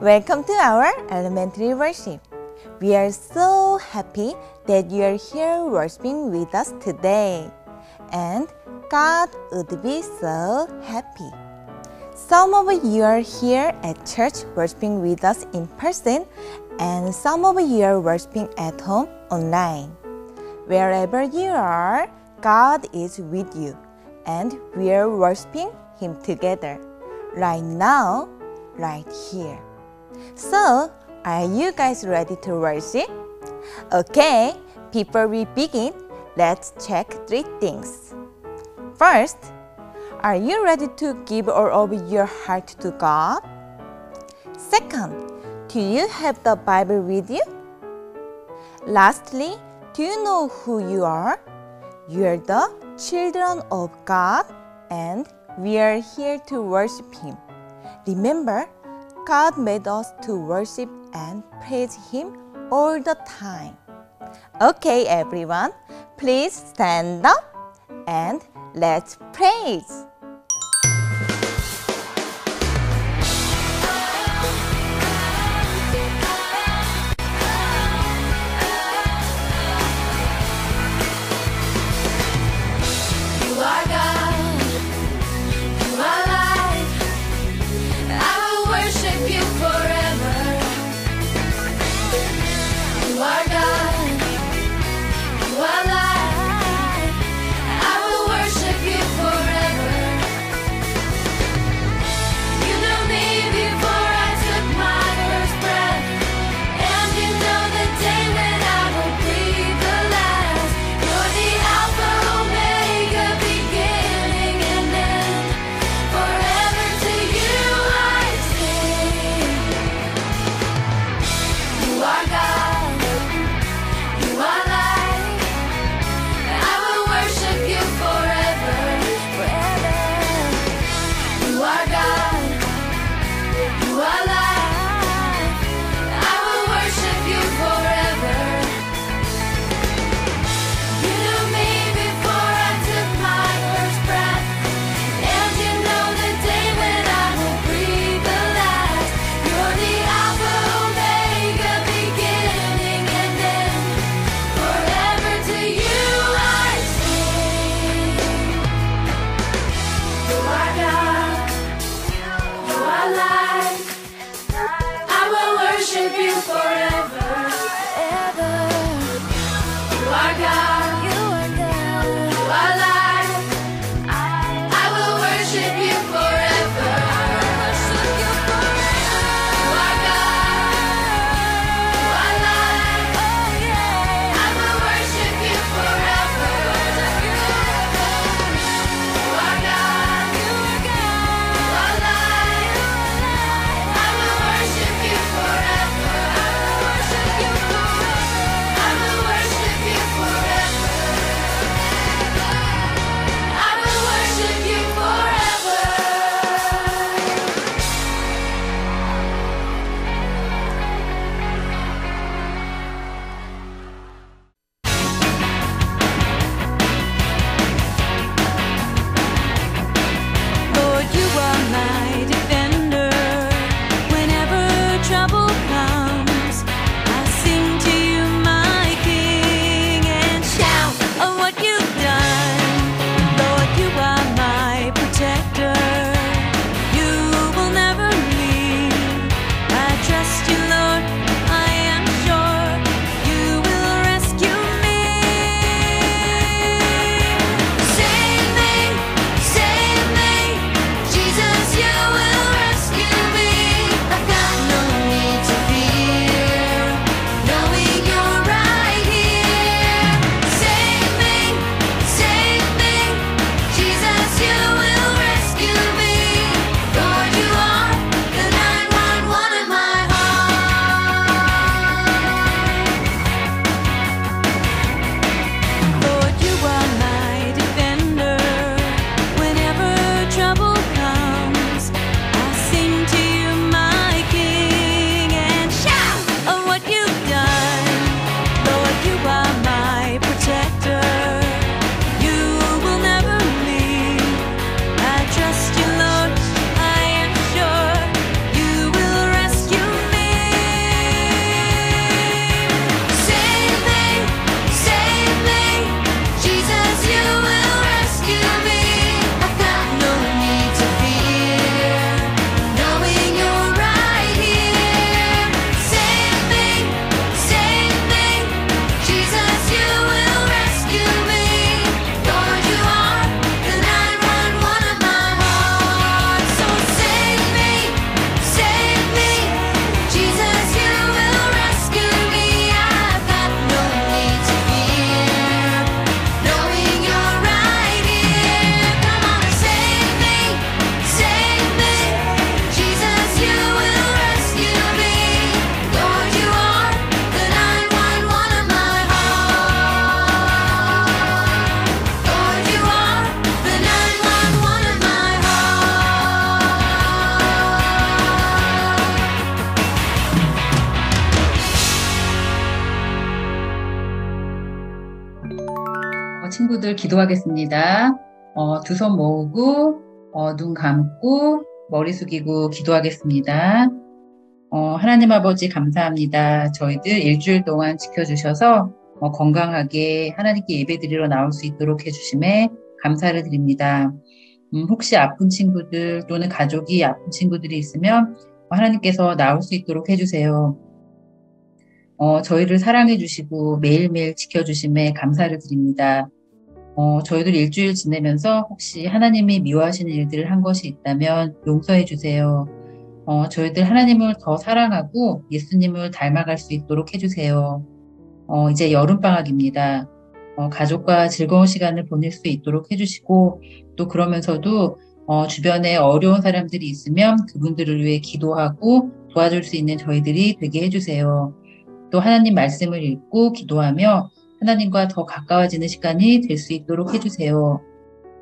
Welcome to our elementary worship. We are so happy that you are here worshiping with us today. And God would be so happy. Some of you are here at church worshiping with us in person, and some of you are worshiping at home online. Wherever you are, God is with you, and we are worshiping Him together, right now, right here. So, are you guys ready to worship? Okay, before we begin, let's check three things. First, are you ready to give all of your heart to God? Second, do you have the Bible with you? Lastly, do you know who you are? You are the children of God, and we are here to worship Him. Remember, God made us to worship and praise Him all the time. Okay, everyone, please stand up and let's praise. You are God, you are light. I will worship you forever. 친구들 기도하겠습니다. 두 손 모으고 눈 감고 머리 숙이고 기도하겠습니다. 하나님 아버지 감사합니다. 저희들 일주일 동안 지켜주셔서 건강하게 하나님께 예배드리러 나올 수 있도록 해주심에 감사를 드립니다. 혹시 아픈 친구들 또는 가족이 아픈 친구들이 있으면 하나님께서 나올 수 있도록 해주세요. 저희를 사랑해 주시고 매일매일 지켜주심에 감사를 드립니다. 저희들 일주일 지내면서 혹시 하나님이 미워하시는 일들을 한 것이 있다면 용서해 주세요. 저희들 하나님을 더 사랑하고 예수님을 닮아갈 수 있도록 해주세요. 이제 여름방학입니다. 가족과 즐거운 시간을 보낼 수 있도록 해주시고 또 그러면서도 주변에 어려운 사람들이 있으면 그분들을 위해 기도하고 도와줄 수 있는 저희들이 되게 해주세요. 또 하나님 말씀을 읽고 기도하며 하나님과 더 가까워지는 시간이 될 수 있도록 해주세요.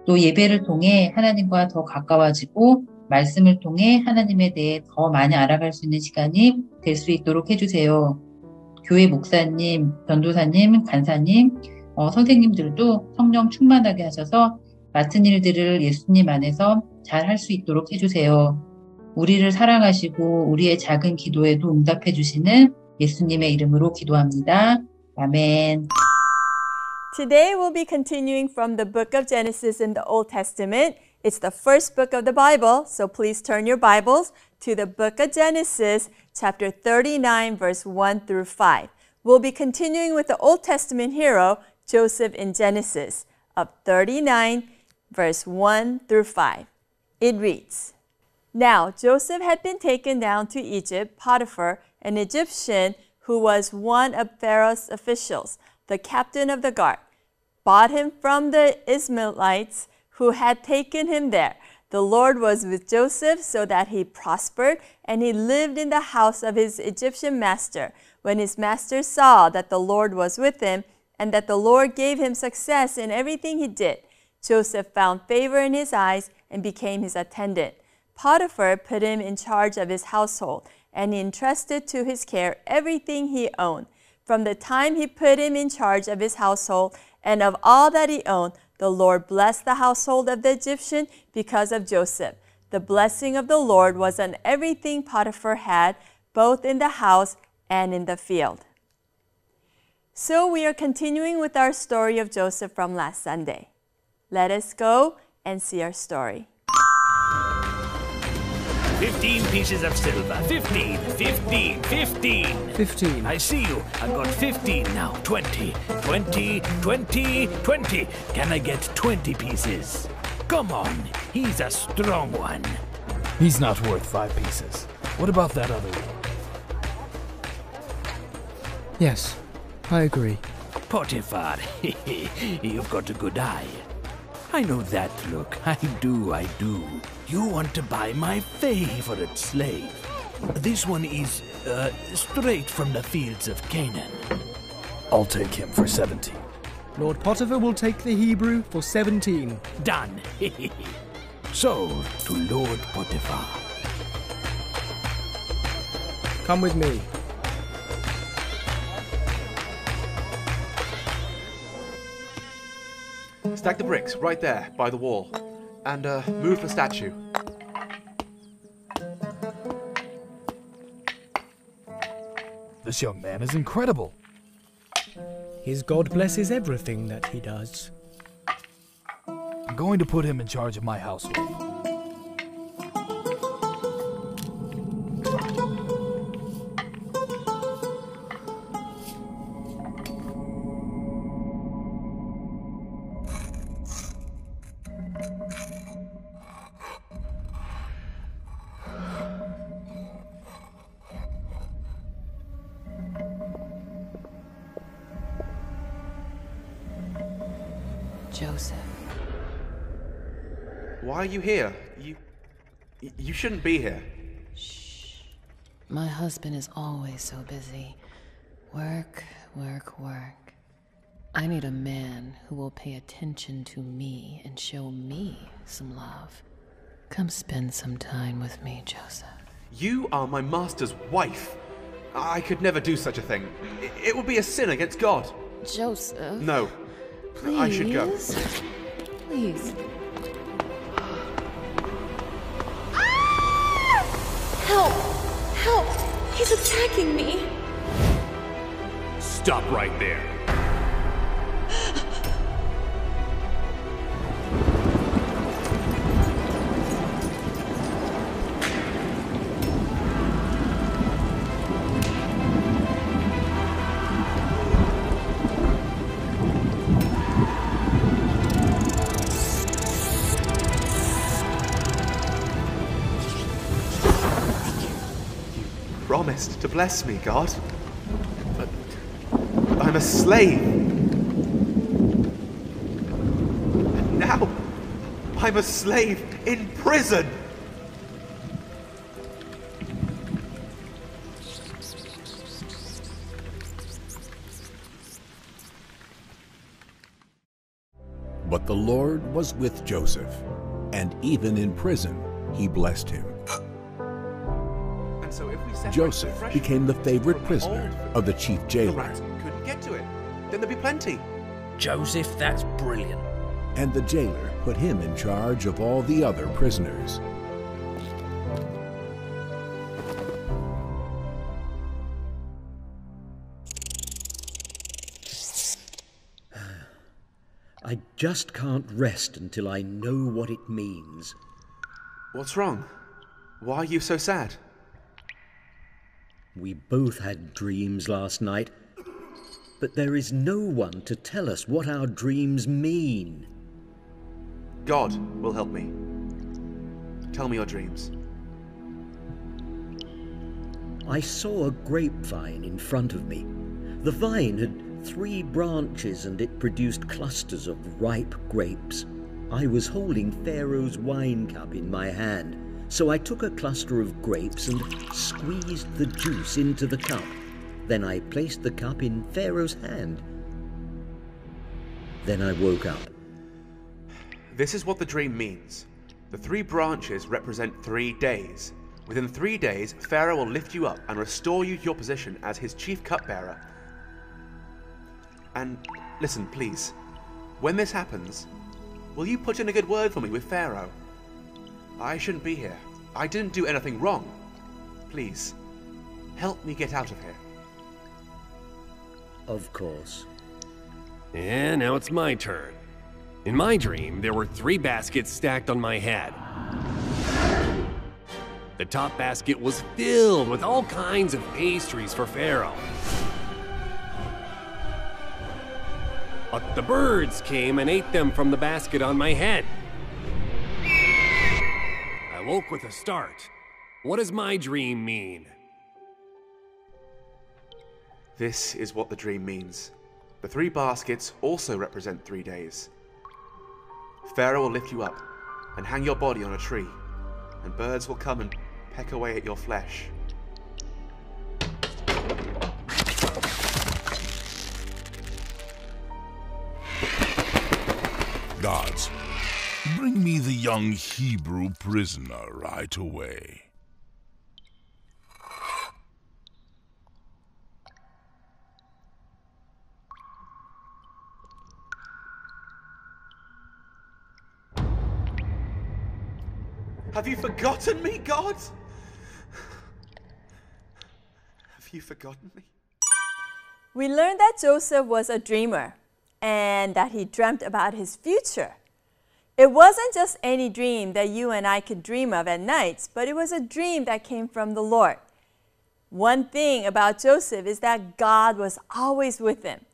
또 예배를 통해 하나님과 더 가까워지고 말씀을 통해 하나님에 대해 더 많이 알아갈 수 있는 시간이 될 수 있도록 해주세요. 교회 목사님, 전도사님, 간사님, 선생님들도 성령 충만하게 하셔서 맡은 일들을 예수님 안에서 잘 할 수 있도록 해주세요. 우리를 사랑하시고 우리의 작은 기도에도 응답해 주시는 예수님의 이름으로 기도합니다. 아멘. Today we'll be continuing from the book of Genesis in the Old Testament. It's the first book of the Bible, so please turn your Bibles to the book of Genesis, chapter 39, verse 1 through 5. We'll be continuing with the Old Testament hero, Joseph in Genesis, of 39, verse 1 through 5. It reads, Now Joseph had been taken down to Egypt, Potiphar, an Egyptian who was one of Pharaoh's officials, the captain of the guard, bought him from the Ishmaelites who had taken him there. The Lord was with Joseph so that he prospered, and he lived in the house of his Egyptian master. When his master saw that the Lord was with him, and that the Lord gave him success in everything he did, Joseph found favor in his eyes and became his attendant. Potiphar put him in charge of his household, and he entrusted to his care everything he owned. From the time he put him in charge of his household and of all that he owned, the Lord blessed the household of the Egyptian because of Joseph. The blessing of the Lord was on everything Potiphar had, both in the house and in the field. So we are continuing with our story of Joseph from last Sunday. Let us go and see our story. 15 pieces of silver. 15, 15, 15. 15. I see you. I've got 15 now. 20, 20, 20, 20. Can I get 20 pieces? Come on. He's a strong one. He's not worth 5 pieces. What about that other one? Yes, I agree. Potiphar, you've got a good eye. I know that look. I do. You want to buy my favorite slave. This one is straight from the fields of Canaan. I'll take him for 17. Lord Potiphar will take the Hebrew for 17. Done. Sold to Lord Potiphar. Come with me. Stack the bricks right there by the wall. And move the statue. This young man is incredible. His God blesses everything that he does. I'm going to put him in charge of my household. Joseph. Why are you here? You shouldn't be here. Shh. My husband is always so busy. Work, work, work. I need a man who will pay attention to me and show me some love. Come spend some time with me, Joseph. You are my master's wife. I could never do such a thing. It would be a sin against God. Joseph. No. Please. I should go. Please. Ah! Help! Help! He's attacking me. Stop right there. To bless me, God. But I'm a slave. And now I'm a slave in prison. But the Lord was with Joseph, and even in prison, he blessed him. Joseph became the favorite prisoner of the chief jailer. Couldn't get to it. Then there'd be plenty. Joseph, that's brilliant. And the jailer put him in charge of all the other prisoners. I just can't rest until I know what it means. What's wrong? Why are you so sad? We both had dreams last night, but there is no one to tell us what our dreams mean. God will help me. Tell me your dreams. I saw a grapevine in front of me. The vine had 3 branches and it produced clusters of ripe grapes. I was holding Pharaoh's wine cup in my hand. So I took a cluster of grapes and squeezed the juice into the cup. Then I placed the cup in Pharaoh's hand. Then I woke up. This is what the dream means. The 3 branches represent 3 days. Within 3 days, Pharaoh will lift you up and restore you to your position as his chief cupbearer. And listen, please. When this happens, will you put in a good word for me with Pharaoh? I shouldn't be here. I didn't do anything wrong. Please, help me get out of here. Of course. And now it's my turn. In my dream, there were 3 baskets stacked on my head. The top basket was filled with all kinds of pastries for Pharaoh. But the birds came and ate them from the basket on my head. Woke with a start. What does my dream mean? This is what the dream means. The 3 baskets also represent 3 days. Pharaoh will lift you up and hang your body on a tree, and birds will come and peck away at your flesh. Guards, bring me the young Hebrew prisoner right away. Have you forgotten me, God? Have you forgotten me? We learned that Joseph was a dreamer and that he dreamt about his future. It wasn't just any dream that you and I could dream of at night, but it was a dream that came from the Lord. One thing about Joseph is that God was always with him.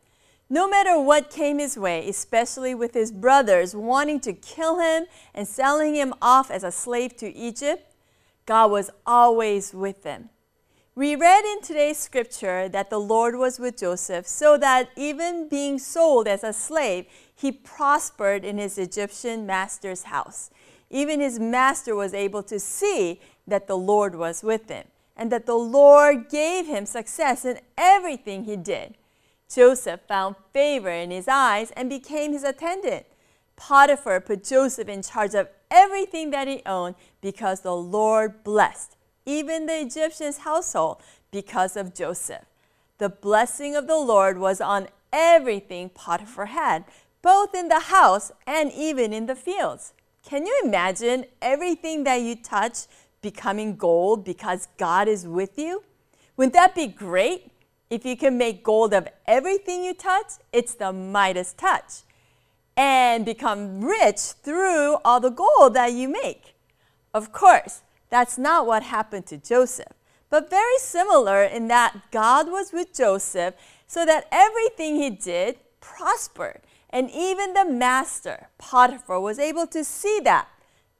No matter what came his way, especially with his brothers wanting to kill him and selling him off as a slave to Egypt, God was always with them. We read in today's scripture that the Lord was with Joseph so that even being sold as a slave, he prospered in his Egyptian master's house. Even his master was able to see that the Lord was with him and that the Lord gave him success in everything he did. Joseph found favor in his eyes and became his attendant. Potiphar put Joseph in charge of everything that he owned because the Lord blessed even the Egyptian's household because of Joseph. The blessing of the Lord was on everything Potiphar had, both in the house and even in the fields. Can you imagine everything that you touch becoming gold because God is with you? Wouldn't that be great? If you can make gold of everything you touch, it's the Midas touch, and become rich through all the gold that you make. Of course, that's not what happened to Joseph, but very similar in that God was with Joseph so that everything he did prospered, and even the master, Potiphar, was able to see that.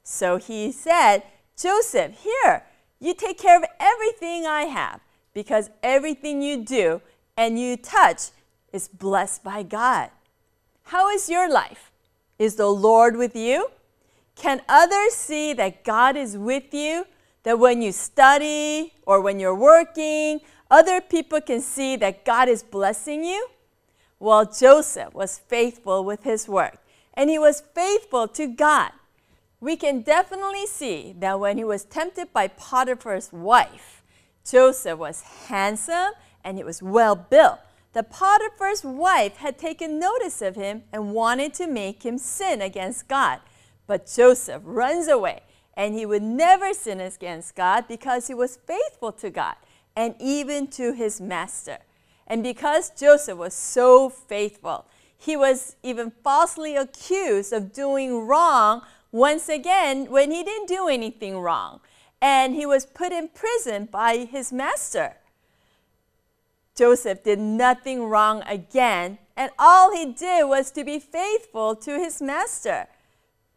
So he said, "Joseph, here, you take care of everything I have, because everything you do and you touch is blessed by God." How is your life? Is the Lord with you? Can others see that God is with you? That when you study or when you're working, other people can see that God is blessing you? Well, Joseph was faithful with his work, and he was faithful to God. We can definitely see that when he was tempted by Potiphar's wife, Joseph was handsome and he was well built. The Potiphar's wife had taken notice of him and wanted to make him sin against God. But Joseph runs away, and he would never sin against God because he was faithful to God and even to his master. And because Joseph was so faithful, he was even falsely accused of doing wrong once again when he didn't do anything wrong. And he was put in prison by his master. Joseph did nothing wrong again, and all he did was to be faithful to his master.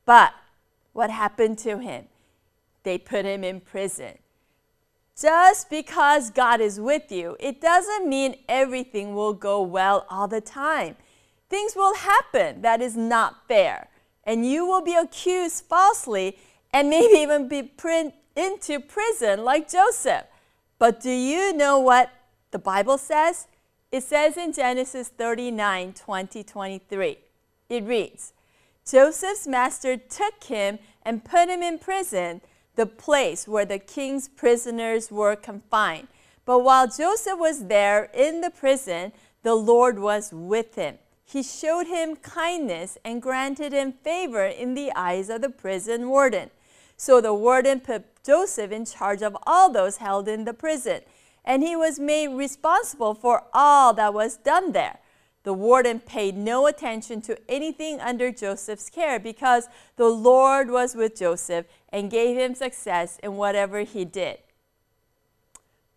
But what happened to him? They put him in prison. Just because God is with you, it doesn't mean everything will go well all the time. Things will happen that is not fair, and you will be accused falsely and maybe even be put into prison like Joseph. But do you know what the Bible says? It says in Genesis 39:20-23, it reads, "Joseph's master took him and put him in prison, the place where the king's prisoners were confined. But while Joseph was there in the prison, the Lord was with him. He showed him kindness and granted him favor in the eyes of the prison warden. So the warden put Joseph in charge of all those held in the prison, and he was made responsible for all that was done there. The warden paid no attention to anything under Joseph's care because the Lord was with Joseph and gave him success in whatever he did."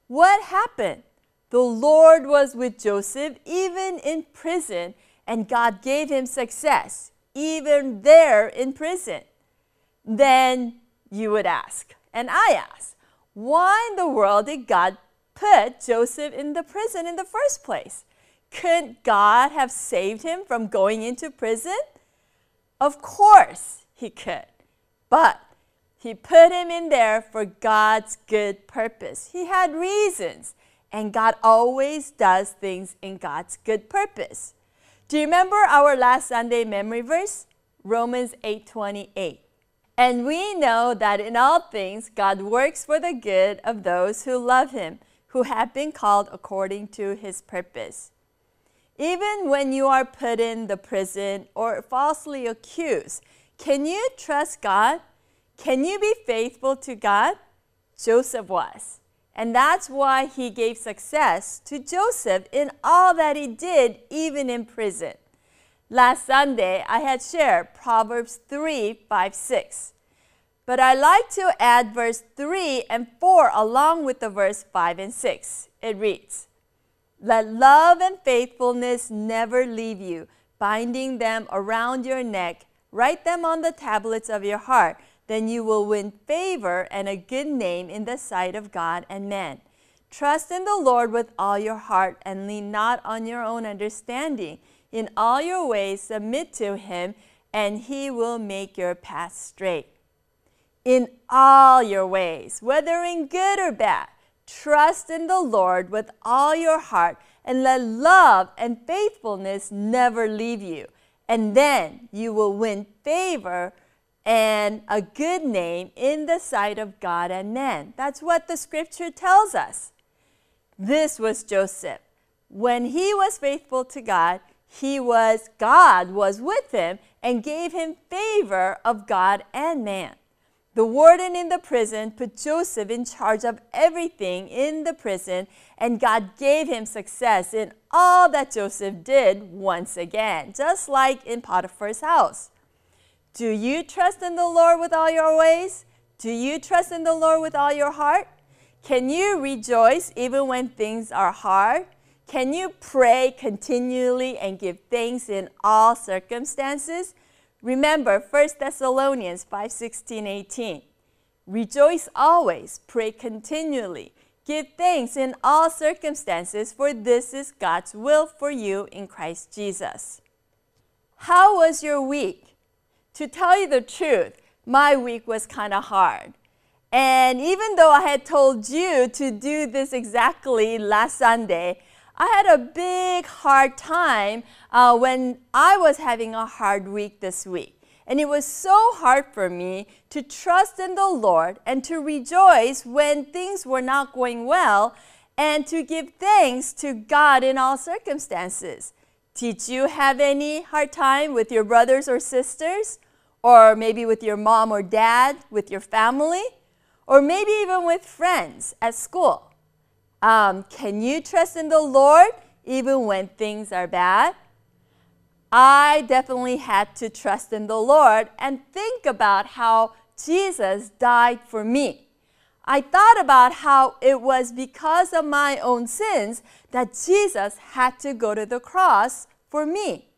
What happened? The Lord was with Joseph even in prison, and God gave him success even there in prison. Then you would ask, and I ask, why in the world did God put Joseph in the prison in the first place? Couldn't God have saved him from going into prison? Of course he could, but he put him in there for God's good purpose. He had reasons, and God always does things in God's good purpose. Do you remember our last Sunday memory verse? Romans 8:28. "And we know that in all things God works for the good of those who love him, who have been called according to his purpose." Even when you are put in the prison or falsely accused, can you trust God? Can you be faithful to God? Joseph was. And that's why he gave success to Joseph in all that he did, even in prison. Last Sunday, I had shared Proverbs 3:5-6, but I like to add verse 3 and 4 along with the verse 5 and 6. It reads, "Let love and faithfulness never leave you, binding them around your neck. Write them on the tablets of your heart. Then you will win favor and a good name in the sight of God and men. Trust in the Lord with all your heart and lean not on your own understanding. In all your ways submit to him, and he will make your path straight." In all your ways, whether in good or bad, trust in the Lord with all your heart, and let love and faithfulness never leave you. And then you will win favor and a good name in the sight of God and men. That's what the scripture tells us. This was Joseph. When he was faithful to God, God was with him and gave him favor of God and man. The warden in the prison put Joseph in charge of everything in the prison, and God gave him success in all that Joseph did once again, just like in Potiphar's house. Do you trust in the Lord with all your ways? Do you trust in the Lord with all your heart? Can you rejoice even when things are hard? Can you pray continually and give thanks in all circumstances? Remember 1 Thessalonians 5:16-18. Rejoice always, pray continually, give thanks in all circumstances, for this is God's will for you in Christ Jesus. How was your week? To tell you the truth, my week was kind of hard. And even though I had told you to do this exactly last Sunday, I had a big hard time when I was having a hard week this week. And it was so hard for me to trust in the Lord and to rejoice when things were not going well and to give thanks to God in all circumstances. Did you have any hard time with your brothers or sisters? Or maybe with your mom or dad, with your family? Or maybe even with friends at school? Can you trust in the Lord even when things are bad? I definitely had to trust in the Lord and think about how Jesus died for me. I thought about how it was because of my own sins that Jesus had to go to the cross for me.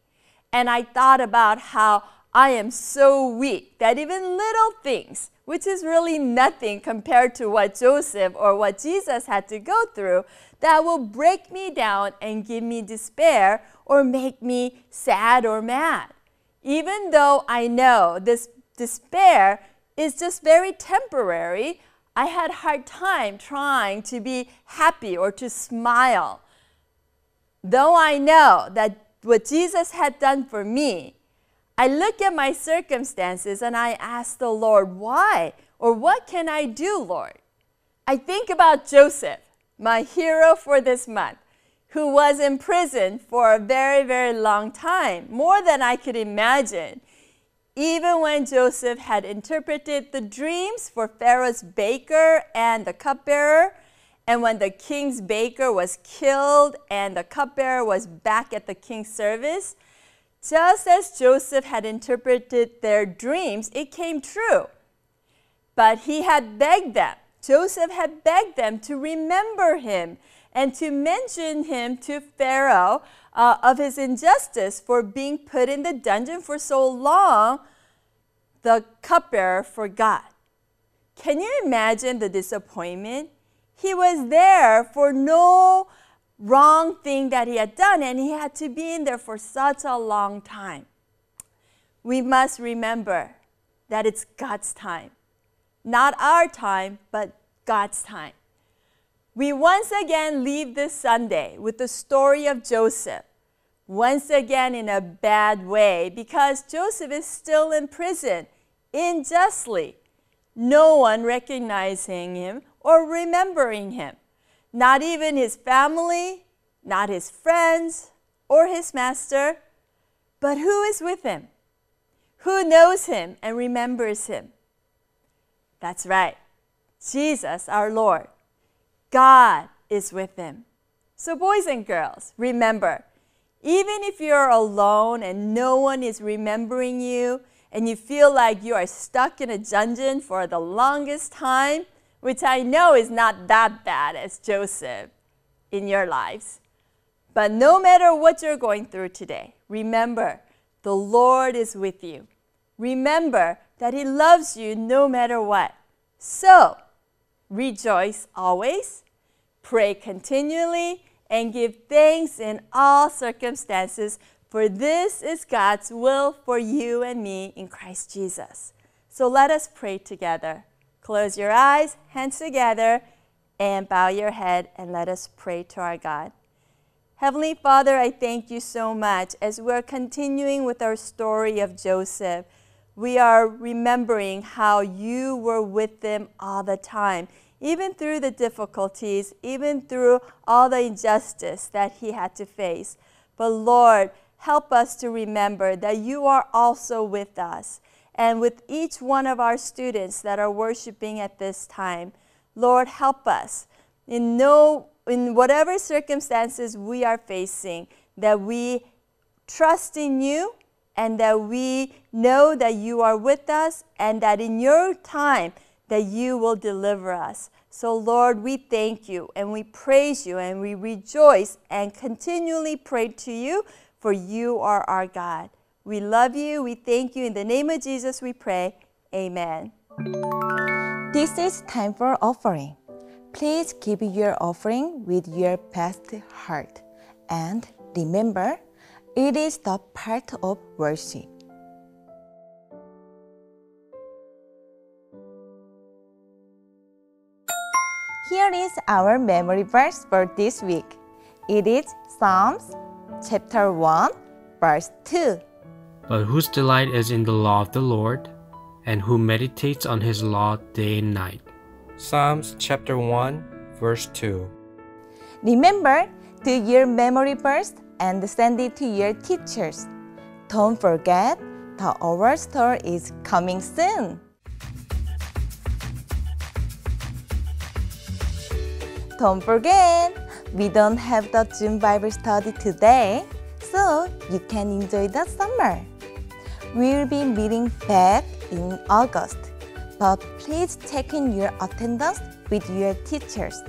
And I thought about how I am so weak that even little things, which is really nothing compared to what Joseph or what Jesus had to go through, that will break me down and give me despair or make me sad or mad. Even though I know this despair is just very temporary, I had a hard time trying to be happy or to smile. Though I know that what Jesus had done for me, I look at my circumstances and I ask the Lord, why? Or what can I do, Lord? I think about Joseph, my hero for this month, who was in prison for a very, very long time, more than I could imagine. Even when Joseph had interpreted the dreams for Pharaoh's baker and the cupbearer, and when the king's baker was killed and the cupbearer was back at the king's service, just as Joseph had interpreted their dreams, it came true. But he had begged them, Joseph had begged them to remember him and to mention him to Pharaoh of his injustice for being put in the dungeon for so long. The cupbearer forgot. Can you imagine the disappointment? He was there for no wrong thing that he had done, and he had to be in there for such a long time. We must remember that it's God's time. Not our time, but God's time. We once again leave this Sunday with the story of Joseph, once again in a bad way, because Joseph is still in prison, unjustly, no one recognizing him or remembering him. Not even his family, not his friends, or his master. But who is with him? Who knows him and remembers him? That's right, Jesus our Lord. God is with him. So boys and girls, remember, even if you're alone and no one is remembering you, and you feel like you are stuck in a dungeon for the longest time, which I know is not that bad as Joseph in your lives. But no matter what you're going through today, remember, the Lord is with you. Remember that he loves you no matter what. So, rejoice always, pray continually, and give thanks in all circumstances, for this is God's will for you and me in Christ Jesus. So let us pray together. Close your eyes, hands together, and bow your head, and let us pray to our God. Heavenly Father, I thank you so much. As we're continuing with our story of Joseph, we are remembering how you were with them all the time, even through the difficulties, even through all the injustice that he had to face. But Lord, help us to remember that you are also with us and with each one of our students that are worshiping at this time. Lord, help us in whatever circumstances we are facing, that we trust in you and that we know that you are with us and that in your time that you will deliver us. So Lord, we thank you and we praise you and we rejoice and continually pray to you, for you are our God. We love you. We thank you. In the name of Jesus we pray. Amen. This is time for offering. Please give your offering with your best heart. And remember, it is the part of worship. Here is our memory verse for this week. It is Psalms chapter 1, verse 2. But whose delight is in the law of the Lord, and who meditates on his law day and night. Psalms chapter 1, verse 2. Remember, do your memory verse and send it to your teachers. Don't forget, the oral store is coming soon. Don't forget, we don't have the June Bible study today, so you can enjoy the summer. We'll be meeting back in August, but please check in your attendance with your teachers,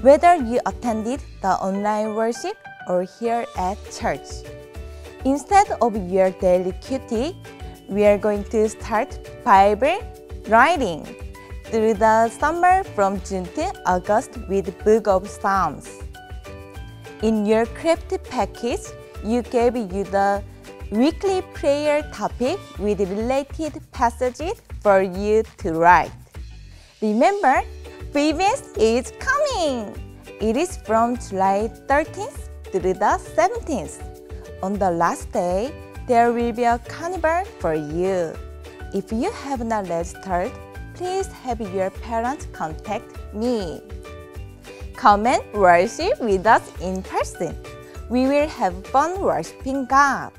whether you attended the online worship or here at church. Instead of your daily QT, we are going to start Bible writing through the summer from June to August with the Book of Psalms. In your craft package, you gave you the weekly prayer topic with related passages for you to write. Remember, Previous is coming! It is from July 13th through the 17th. On the last day, there will be a carnival for you. If you have not registered, please have your parents contact me. Come and worship with us in person. We will have fun worshiping God.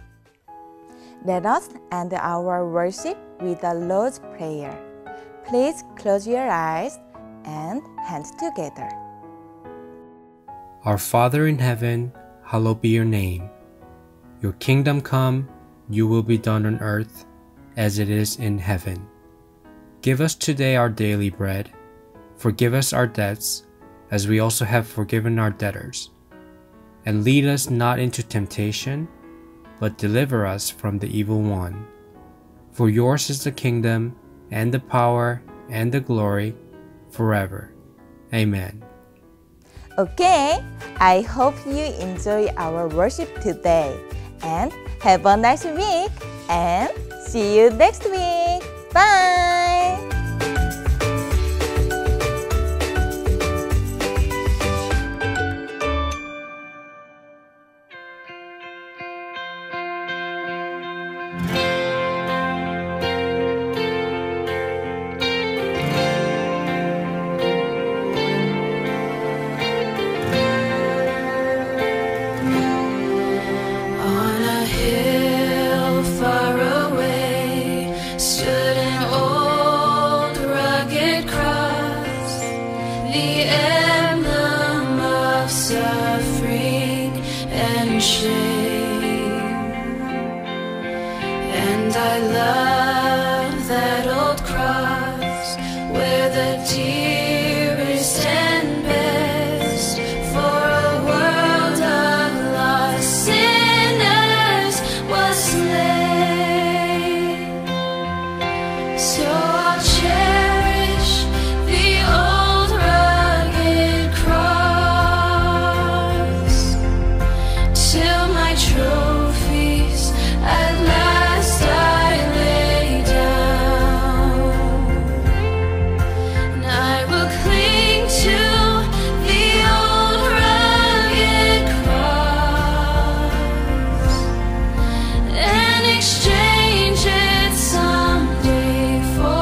Let us end our worship with the Lord's Prayer. Please close your eyes and hands together. Our Father in heaven, hallowed be your name. Your kingdom come, your will be done on earth as it is in heaven. Give us today our daily bread. Forgive us our debts, as we also have forgiven our debtors. And lead us not into temptation, but deliver us from the evil one. For yours is the kingdom, and the power, and the glory, forever. Amen. Okay, I hope you enjoy our worship today. And have a nice week. And see you next week. Bye. Exchange it someday for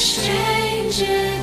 changes.